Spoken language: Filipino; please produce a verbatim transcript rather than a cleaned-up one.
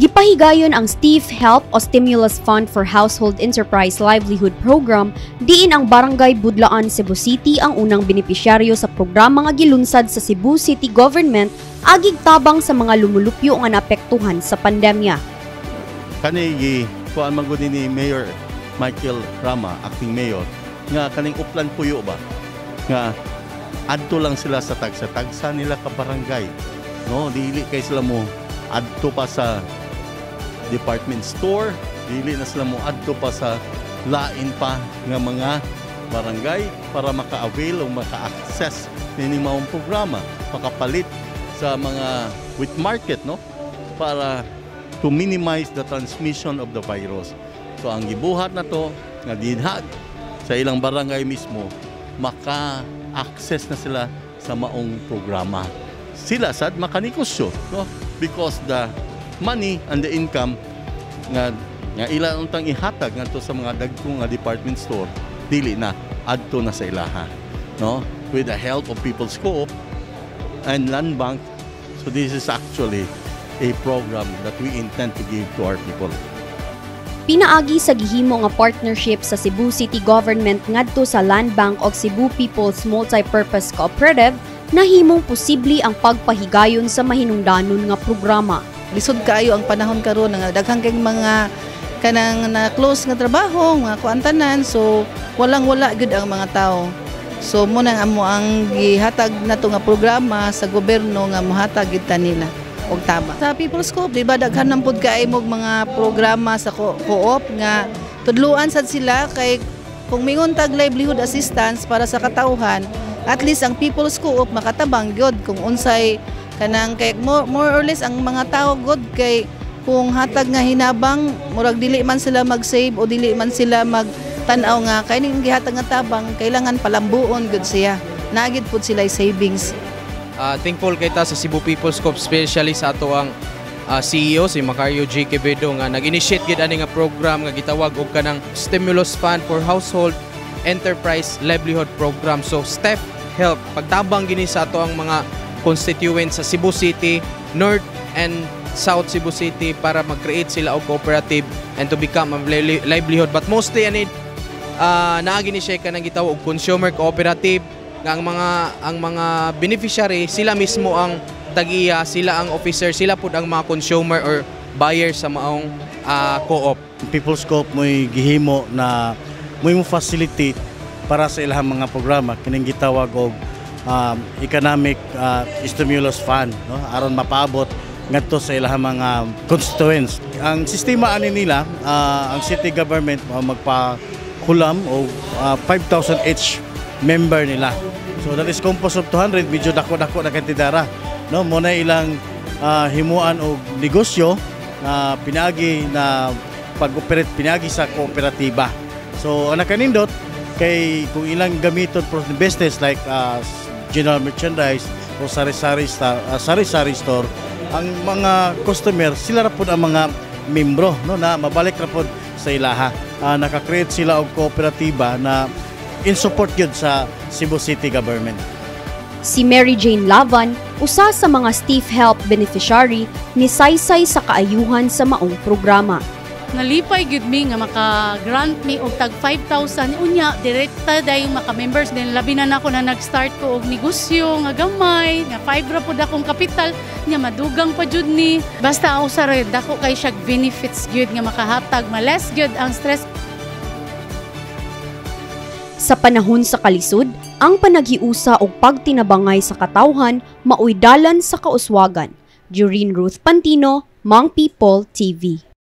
Gipahigayon ang S T H E F Help o Stimulus Fund for Household Enterprise Livelihood Program, diin ang Barangay Budlaan, Cebu City ang unang benepisyaryo sa programa nga gilunsad sa Cebu City Government agig tabang sa mga lumulupyo nga naapektuhan sa pandemya. Kani kuan man gud ni Mayor Michael Rama, acting mayor, nga kaning uplan puyo ba nga adto lang sila sa tagsa-tagsa nila ka barangay. No, dili kay sila mo adto pa sa department store, dili na sila mo adto pa sa lain pa nga mga barangay para maka-avail o maka-access nini maong programa, makapalit sa mga wheat market, no, para to minimize the transmission of the virus. So ang gibuhat na to nga dinhag sa ilang barangay mismo, maka-access na sila sa maong programa. Sila sad makanikosyo, no, because the money and the income nga nga ila untang ihatag ngadto sa mga dagkong nga department store, dili na adto na sa ilaha, no, with the help of People's Co-op and Landbank. So this is actually a program that we intend to give to our people. Pinaagi sa gihimo nga partnership sa Cebu City Government ngadto sa Landbank of Cebu People's Multi-purpose Cooperative, nahimong posible ang pagpahigayon sa mahinungdanon nga programa. Lisod kaayo ang panahon karon nga daghang kay mga kanang na close nga trabaho, mga kuantanan, so walang wala gud ang mga tao. So mo nang amo ang gihatag nato nga programa sa gobyerno nga mohatag gid ta nila. Tama. Sa People's Co-op, diba, daghan ng pudkaay mo mga programa sa co-op nga tudluan sad sila kay kung mingon tag livelihood assistance para sa katauhan, at least ang People's Co-op makatabang gyud kung unsay kanang kay more, more or less ang mga tao god kay kung hatag nga hinabang murag dili man sila mag-save o dili man sila magtanaw nga kay ning gihatag nga tabang kailangan palambuon gud siya. Nagid pud sila savings. Uh, thankful kay ta sa Cebu People's Co-op, especially sa ato ang uh, C E O si Macario Gkebedo nga nag-initiate gid ani nga program nga gitawag og kanang Stimulus Fund for Household Enterprise Livelihood Program. So S T H E F Help pagtabang gini sa ato ang mga constituents sa Cebu City, North and South Cebu City para mag-create sila og cooperative and to become a livelihood. But mostly ani uh, naa gini siya kanang gitawag og consumer cooperative. Nga ang mga ang mga beneficiary sila mismo ang tag-iya, sila ang officer, sila pud ang mga consumer or buyer sa maong uh, co-op. People's Co-op mo'y gihimo na mo'y mo facilitate para sa ilang mga programa kining gitawag og um, economic uh, stimulus fund, no, aron mapaabot ngadto sa ilang mga constituents. Ang sistema ani nila, uh, ang city government uh, magpakulam og uh, five thousand each member nila. So that is composed of two hundred, medyo dako-dako na kantidara. No, muna ilang uh, himuan o negosyo na uh, pinagi na pag-operate, pinagi sa kooperatiba. So ang nakanindot, kay kung ilang gamiton for business like uh, general merchandise o sari-sari uh, sari-sari store, ang mga customer, sila rapod ang mga membro, no, na mabalik rapod sa ilaha. Uh, nakakreate sila og kooperatiba na in support yun sa Cebu City Government. Si Mary Jane Lavan, usa sa mga S T H E F Help beneficiary, ni saysay sa kaayuhan sa maong programa. Nalipay gud mi nga maka-grant mi og tag five thousand unya direkta dayong maka-members din, labi na nako na nag-start ko og negosyo nga gamay nga five ra pud akong kapital nya madugang pa jud ni basta usa ra dako kay siya benefits gud nga makahatag ma-less gud ang stress. Sa panahon sa kalisod, ang panaghiusa o pagtinabangay sa katawhan maoy dalan sa kauswagan. Dureen Ruth Pantino, Mang Pipol T V.